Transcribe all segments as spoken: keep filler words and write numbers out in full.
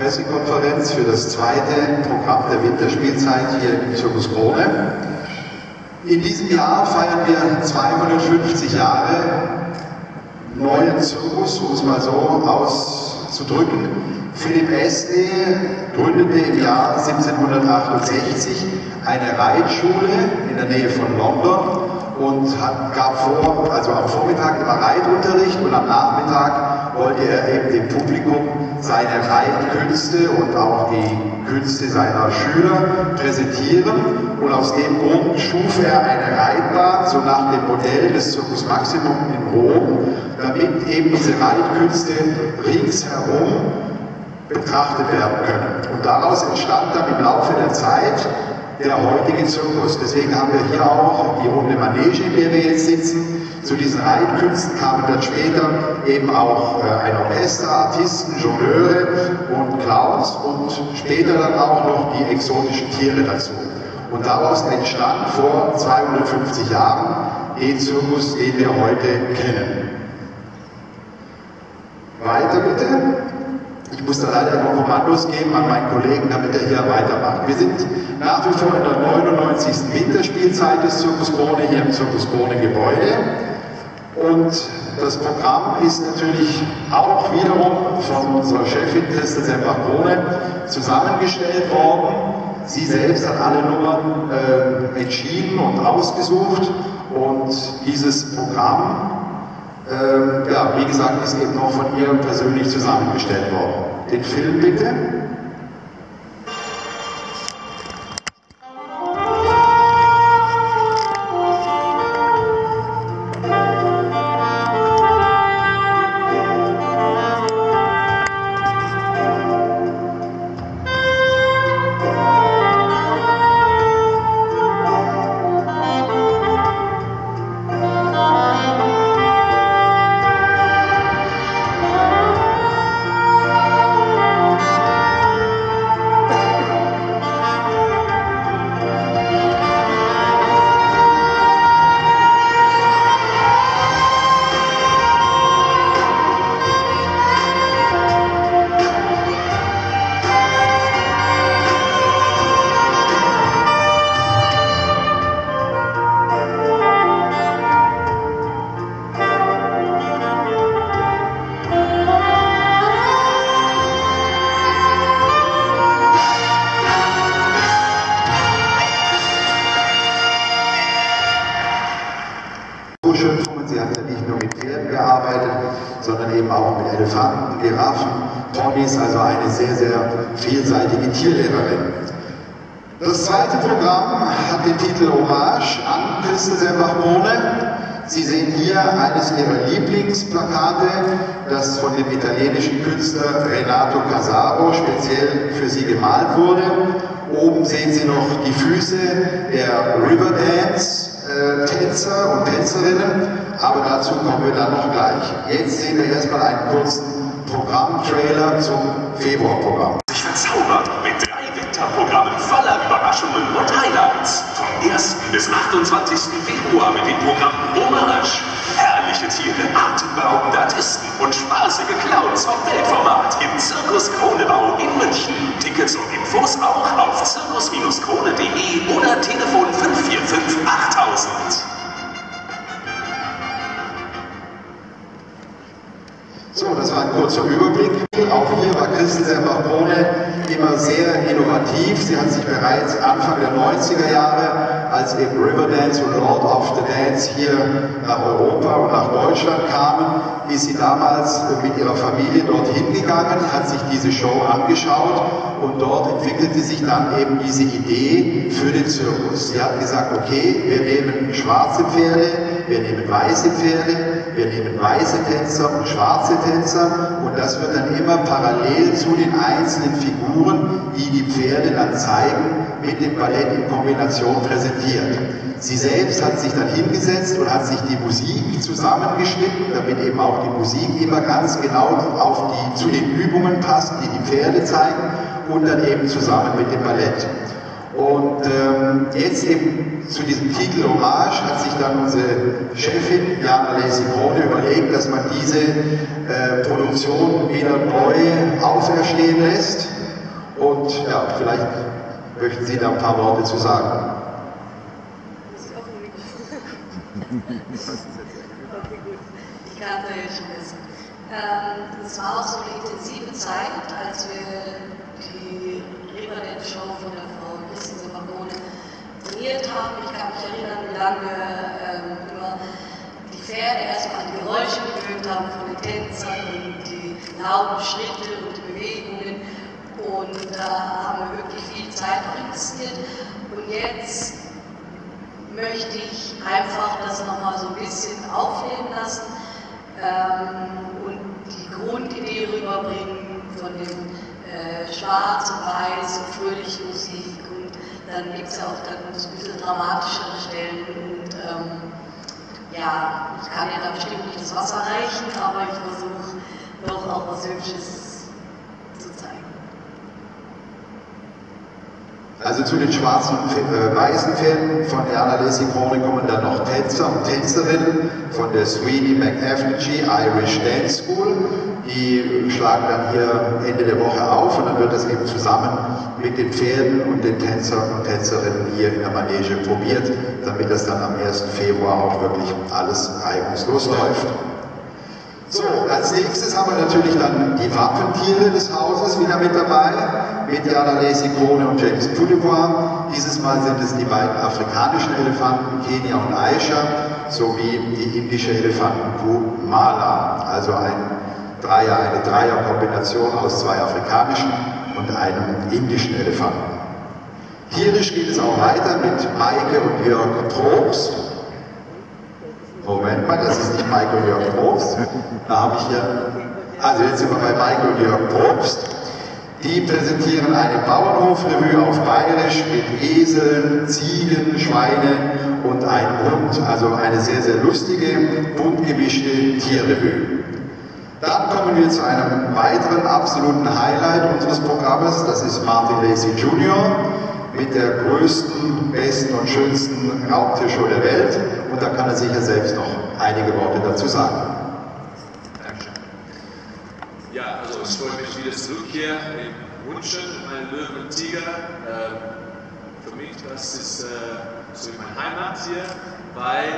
Pressekonferenz für das zweite Programm der Winterspielzeit hier im Circus Krone. In diesem Jahr feiern wir zweihundertfünfzig Jahre neuen Circus, um es mal so auszudrücken. Philip Astley gründete im Jahr siebzehnhundertachtundsechzig eine Reitschule in der Nähe von London und hat, gab vor, also am Vormittag immer Reitunterricht und am Nachmittag wollte er eben dem Publikum seine Reitkünste und auch die Künste seiner Schüler präsentieren, und aus dem Grund schuf er eine Reitbahn, so nach dem Modell des Zirkus Maximum in Rom, damit eben diese Reitkünste ringsherum betrachtet werden können. Und daraus entstand dann im Laufe der Zeit der heutige Zirkus. Deswegen haben wir hier auch die runde Manege, in der wir jetzt sitzen. Zu diesen Reitkünsten kamen dann später eben auch ein Orchester, Artisten, Jongleure und Clowns und später dann auch noch die exotischen Tiere dazu. Und daraus entstand vor zweihundertfünfzig Jahren den Zirkus, den wir heute kennen. Weiter bitte. Ich muss da leider immer Kommandos geben an meinen Kollegen, damit er hier weitermacht. Wir sind nach wie vor in der neunundneunzigsten Winterspielzeit des Circus Krone hier im Circus Krone Gebäude. Und das Programm ist natürlich auch wiederum von unserer Chefin Christel Sembach-Krone zusammengestellt worden. Sie selbst hat alle Nummern äh, entschieden und ausgesucht. Und dieses Programm, Äh, ja, wie gesagt, ist eben auch von ihr persönlich zusammengestellt worden. Den Film bitte. Renato Casaro speziell für sie gemalt wurde. Oben sehen Sie noch die Füße der Riverdance-Tänzer und Tänzerinnen, aber dazu kommen wir dann noch gleich. Jetzt sehen wir erstmal einen kurzen Programmtrailer zum Februarprogramm. Sich verzaubern mit drei Winterprogrammen voller Überraschungen und Highlights. Vom ersten bis achtundzwanzigsten Februar mit dem Programm Bolas. Herrliche Tiere, atemberaubende Artisten und spaßige Clowns vom Weltformat im Circus Kronebau in München. Tickets und Infos auch auf circus Krone punkt de oder Telefon fünf vier fünf achttausend. So, das war ein kurzer Überblick. Auch hier war Christel Sembach-Krone immer sehr innovativ. Sie hat sich bereits Anfang der neunziger Jahre, als eben Riverdance und Lord of the Dance hier nach Europa und nach Deutschland kamen, ist sie damals mit ihrer Familie dorthin gegangen, hat sich diese Show angeschaut und dort entwickelte sich dann eben diese Idee für den Zirkus. Sie hat gesagt, okay, wir nehmen schwarze Pferde, wir nehmen weiße Pferde, wir nehmen weiße Tänzer und schwarze Tänzer, und das wird dann immer parallel zu den einzelnen Figuren, die die Pferde dann zeigen, mit dem Ballett in Kombination präsentiert. Sie selbst hat sich dann hingesetzt und hat sich die Musik zusammengeschnitten, damit eben auch die Musik immer ganz genau auf die, zu den Übungen passt, die die Pferde zeigen, und dann eben zusammen mit dem Ballett. Und ähm, jetzt eben zu diesem Titel Hommage hat sich dann unsere Chefin Jana Lesipone überlegt, dass man diese äh, Produktion wieder neu auferstehen lässt. Und ja, vielleicht möchten Sie da ein paar Worte zu sagen. Das ist offen. Okay, gut. Ich kann da jetzt schon wissen. Es war auch so eine intensive Zeit, als wir die Riverdance-Show von der Frau Christel Sembach-Krone trainiert haben. Ich kann mich erinnern, wie lange ähm, über die Pferde erstmal an die Geräusche gewöhnt haben von den Tänzern und die lauten Schritte und die Bewegungen. Und da äh, haben wir wirklich viel Zeit investiert. Und jetzt möchte ich einfach das nochmal so ein bisschen aufleben lassen ähm, und die Grundidee rüberbringen von dem äh, schwarz und weiß und fröhliche Musik. Und dann gibt es ja auch dann so ein bisschen dramatischere Stellen. Und ähm, ja, ich kann ja da bestimmt nicht das Wasser reichen, aber ich versuche doch auch was Hübsches zu zeigen. Also zu den schwarzen äh, weißen Pferden von Jana Lesipone kommen dann noch Tänzer und Tänzerinnen von der Sweeney McAvely Irish Dance School. Die schlagen dann hier Ende der Woche auf und dann wird das eben zusammen mit den Pferden und den Tänzern und Tänzerinnen hier in der Manege probiert, damit das dann am ersten Februar auch wirklich alles reibungslos läuft. So, als nächstes haben wir natürlich dann die Wappentiere des Hauses wieder mit dabei, mit Jana Lesipone und James Puydebois. Dieses Mal sind es die beiden afrikanischen Elefanten, Kenia und Aisha, sowie die indische Elefantenkuh Mala. Also ein Dreier, eine Dreierkombination aus zwei afrikanischen und einem indischen Elefanten. Tierisch geht es auch weiter mit Michael und Jörg-Probst. Moment mal, das ist nicht Michael Jörg-Probst. Da habe ich hier. Also, jetzt sind wir bei Michael Jörg-Probst. Die präsentieren eine Bauernhofrevue auf Bayerisch mit Eseln, Ziegen, Schweine und einem Hund. Also eine sehr, sehr lustige, bunt gemischte Tierrevue. Dann kommen wir zu einem weiteren absoluten Highlight unseres Programmes. Das ist Martin Lacey Junior mit der größten, besten und schönsten Raubtiershow der Welt. Und da kann er sicher selbst noch einige Worte dazu sagen. Dankeschön. Ja, also ich freue mich wieder zurück hier in München, mein Löwen und Tiger. Äh, für mich, das ist äh, so meine Heimat hier, weil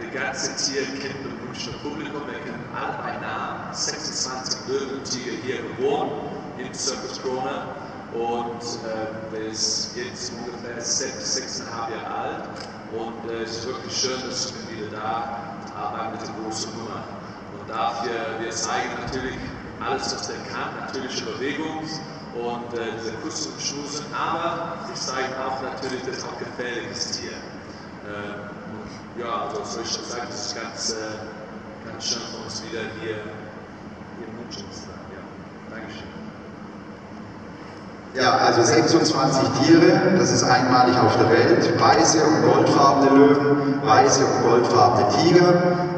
der ganze Tier kennt das Münchner Publikum. Wir kennen alle einen Namen, sechsundzwanzig Löwen und Tiger hier geboren, im Circus Krone. Und äh, der ist jetzt ungefähr sechs, sechseinhalb Jahre alt und es äh, ist wirklich schön, dass wir wieder da arbeiten mit der großen Nummer. Und dafür, wir zeigen natürlich alles, was der kann, natürliche Bewegung und äh, diese Kussen und Schnusen, aber sie zeigen auch natürlich, dass es auch gefährlich ist hier. Äh, ja, also soll ich schon sagen, das ist ganz, äh, ganz schön für uns wieder hier, hier in München zu sein. Ja, Dankeschön. Ja, also sechsundzwanzig Tiere, das ist einmalig auf der Welt, weiße und goldfarbene Löwen, weiße und goldfarbene Tiger.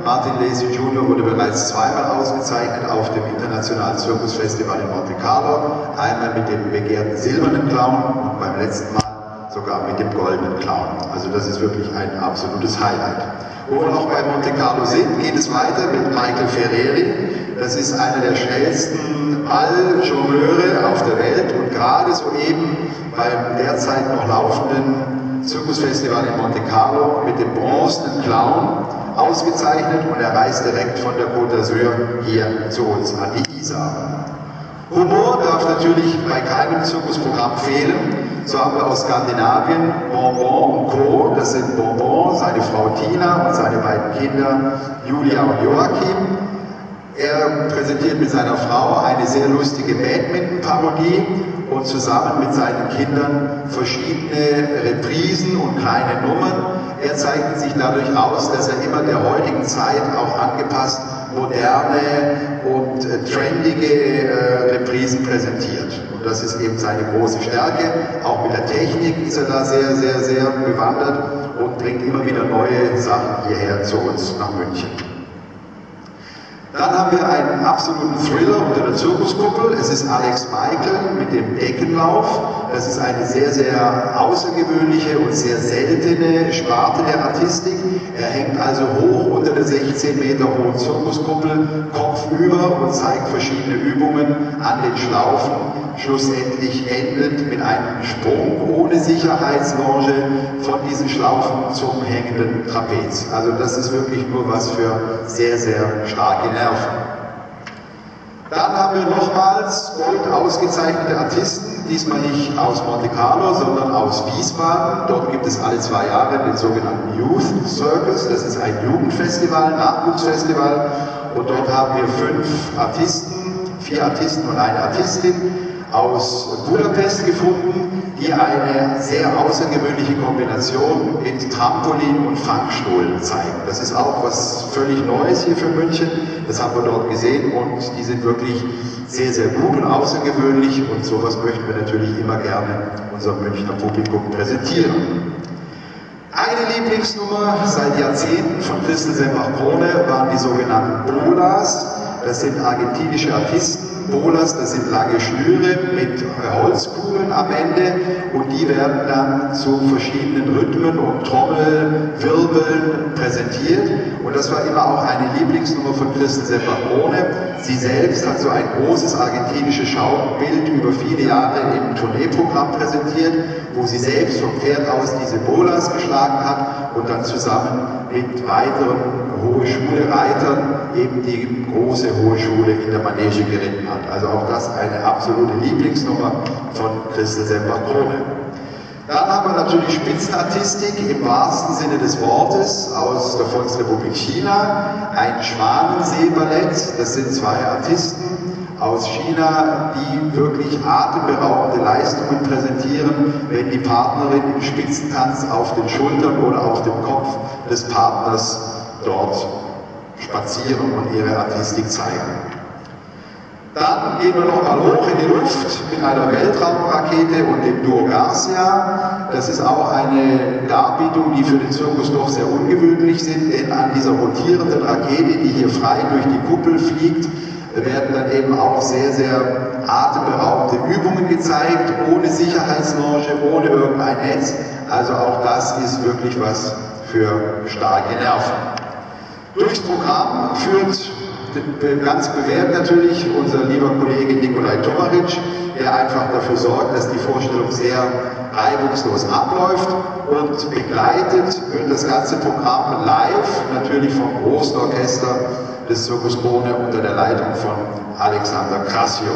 Martin Lacey Junior wurde bereits zweimal ausgezeichnet auf dem Internationalen Zirkusfestival in Monte Carlo, einmal mit dem begehrten silbernen Clown und beim letzten Mal sogar mit dem goldenen Clown. Also das ist wirklich ein absolutes Highlight. Wo wir noch bei Monte Carlo sind, geht es weiter mit Michael Ferreri. Das ist einer der schnellsten Ball-Jongleure auf der Welt und gerade soeben beim derzeit noch laufenden Zirkusfestival in Monte Carlo mit dem bronzenen Clown ausgezeichnet und er reist direkt von der Côte d'Azur hier zu uns an die Isar. Humor darf natürlich bei keinem Zirkusprogramm fehlen. So haben wir aus Skandinavien Bonbon und Co. Das sind Bonbon, seine Frau Tina und seine beiden Kinder Julia und Joachim. Er präsentiert mit seiner Frau eine sehr lustige Badminton-Parodie und zusammen mit seinen Kindern verschiedene Reprisen und kleine Nummern. Er zeichnet sich dadurch aus, dass er immer der heutigen Zeit auch angepasst moderne und trendige äh, Reprisen präsentiert. Und das ist eben seine große Stärke. Auch mit der Technik ist er da sehr, sehr, sehr bewandert und bringt immer wieder neue Sachen hierher zu uns nach München. Dann haben wir einen absoluten Thriller unter der Zirkuskuppel. Es ist Alex Michael mit dem Decken Rückenlauf. Das ist eine sehr, sehr außergewöhnliche und sehr seltene Sparte der Artistik. Er hängt also hoch unter der sechzehn Meter hohen Zirkuskuppel, kopfüber, und zeigt verschiedene Übungen an den Schlaufen. Schlussendlich endet mit einem Sprung ohne Sicherheitslounge von diesen Schlaufen zum hängenden Trapez. Also das ist wirklich nur was für sehr, sehr starke Nerven. Dann haben wir nochmals gold ausgezeichnete Artisten, diesmal nicht aus Monte Carlo, sondern aus Wiesbaden. Dort gibt es alle zwei Jahre den sogenannten Youth Circus, das ist ein Jugendfestival, Nachwuchsfestival. Und dort haben wir fünf Artisten, vier Artisten und eine Artistin aus Budapest gefunden, die eine sehr außergewöhnliche Kombination mit Trampolin und Fangstuhl zeigen. Das ist auch was völlig Neues hier für München, das haben wir dort gesehen, und die sind wirklich sehr, sehr gut und außergewöhnlich, und sowas möchten wir natürlich immer gerne unserem Münchner Publikum präsentieren. Eine Lieblingsnummer seit Jahrzehnten von Christel Sembach-Krone waren die sogenannten Bolas. Das sind argentinische Artisten. Bolas, das sind lange Schnüre mit Holzkugeln am Ende, und die werden dann zu verschiedenen Rhythmen und Trommelwirbeln präsentiert. Und das war immer auch eine Lieblingsnummer von Christel Sembach-Krone. Sie selbst hat so ein großes argentinisches Schaubild über viele Jahre im Tourneeprogramm präsentiert, wo sie selbst vom Pferd aus diese Bolas geschlagen hat und dann zusammen mit weiteren Hohe Schule Reitern eben die große Hohe Schule in der Manege geritten hat. Also auch das eine absolute Lieblingsnummer von Christel Sembach-Krone. Dann haben wir natürlich Spitzenartistik im wahrsten Sinne des Wortes aus der Volksrepublik China, ein Schwanensee-Ballett, das sind zwei Artisten aus China, die wirklich atemberaubende Leistungen präsentieren, wenn die Partnerin im Spitzentanz auf den Schultern oder auf dem Kopf des Partners dort spazieren und ihre Artistik zeigen. Dann gehen wir nochmal hoch in die Luft mit einer Weltraumrakete und dem Duo Garcia. Das ist auch eine Darbietung, die für den Zirkus doch sehr ungewöhnlich sind, denn an dieser rotierenden Rakete, die hier frei durch die Kuppel fliegt, werden dann eben auch sehr, sehr atemberaubende Übungen gezeigt, ohne Sicherheitslounge, ohne irgendein Netz. Also auch das ist wirklich was für starke Nerven. Durchs Programm führt ganz bewährt natürlich unser lieber Kollege Nikolai Tomaric, der einfach dafür sorgt, dass die Vorstellung sehr reibungslos abläuft, und begleitet wird das ganze Programm live, natürlich vom großen Orchester des Circus Krone unter der Leitung von Alexander Crassio.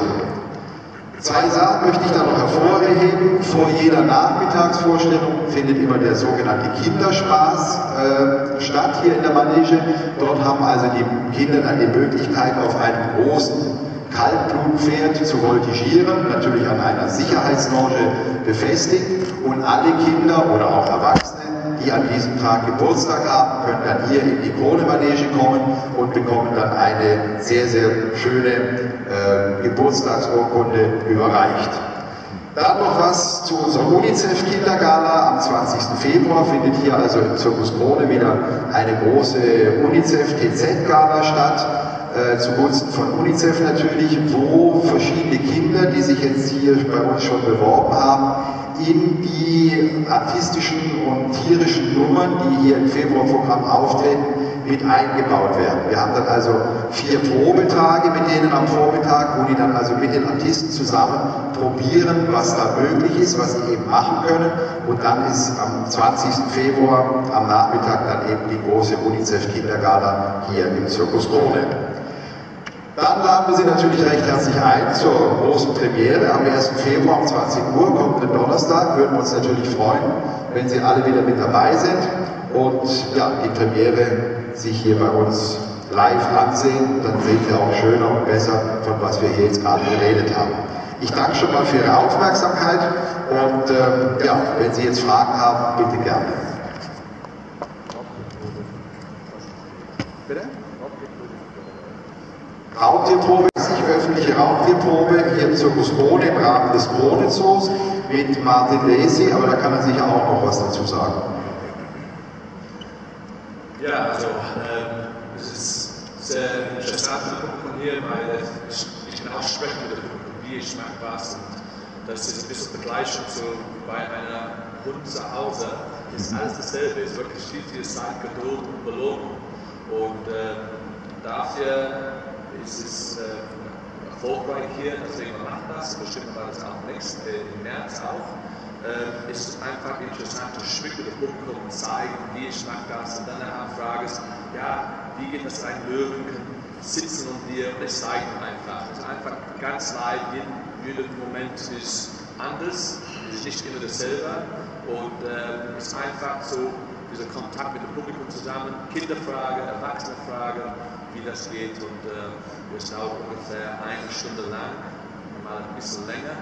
Zwei Sachen möchte ich da noch hervorheben. Vor jeder Nachmittagsvorstellung findet immer der sogenannte Kinderspaß äh, statt hier in der Manege. Dort haben also die Kinder dann die Möglichkeit, auf einem großen Kaltblutpferd zu voltigieren, natürlich an einer Sicherheitslounge befestigt, und alle Kinder oder auch Erwachsene, die an diesem Tag Geburtstag haben, können dann hier in die Krone-Manege kommen und bekommen dann eine sehr, sehr schöne äh, Geburtstagsurkunde überreicht. Dann noch was zu unserer UNICEF-Kindergala. Am zwanzigsten Februar findet hier also im Circus Krone wieder eine große UNICEF-T Z-Gala statt, äh, zugunsten von UNICEF natürlich, wo verschiedene Kinder, die sich jetzt hier bei uns schon beworben haben, in die artistischen und tierischen Nummern, die hier im Februarprogramm auftreten, mit eingebaut werden. Wir haben dann also vier Probetage mit denen am Vormittag, wo die dann also mit den Artisten zusammen probieren, was da möglich ist, was die eben machen können. Und dann ist am zwanzigsten Februar am Nachmittag dann eben die große UNICEF-Kindergala hier im Circus Krone. Dann laden wir Sie natürlich recht herzlich ein zur großen Premiere am ersten Februar um zwanzig Uhr, kommt ein Donnerstag. Würden wir uns natürlich freuen, wenn Sie alle wieder mit dabei sind und ja, die Premiere sich hier bei uns live ansehen. Dann sehen Sie auch schöner und besser, von was wir hier jetzt gerade geredet haben. Ich danke schon mal für Ihre Aufmerksamkeit, und ähm, ja, wenn Sie jetzt Fragen haben, bitte gerne. Bitte? Raubtierprobe ist nicht öffentliche Raubtierprobe hier im Circus Krone im Rahmen des Krone Zoos mit Martin Lacey, aber da kann er sicher auch noch was dazu sagen. Ja, also äh, es ist sehr interessant zu gucken hier, weil ich kann auch sprechen mit dem Publikum, wie ich mag was. Und Das ist ein bisschen Vergleichung zu bei einer Hund zu Hause. Ist alles dasselbe, ist wirklich viel, viel Zeit, Geduld und Belohnung. Und äh, dafür ist es äh, erfolgreich hier, deswegen macht das, bestimmt war das auch nächsten äh, im März auch. Äh, ist einfach interessante Stücke, das Publikum zeigen, wie ich mache das. Und dann frage ich, ja, wie geht das ein Löwen, sitzen und wir und es zeigen einfach. Es ist einfach ganz leicht, jeden, jeden Moment ist anders, ist nicht immer dasselbe. Und äh, es ist einfach so, dieser Kontakt mit dem Publikum zusammen, Kinderfrage, Erwachsenenfrage, wie das geht. Und äh, wir schauen ungefähr eine Stunde lang, mal ein bisschen länger,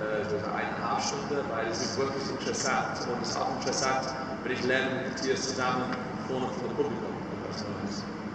äh, also eineinhalb Stunden, weil es ist wirklich interessant. Und es ist auch interessant, wenn ich lerne mit dir zusammen, vorne vor dem Publikum, etwas Neues.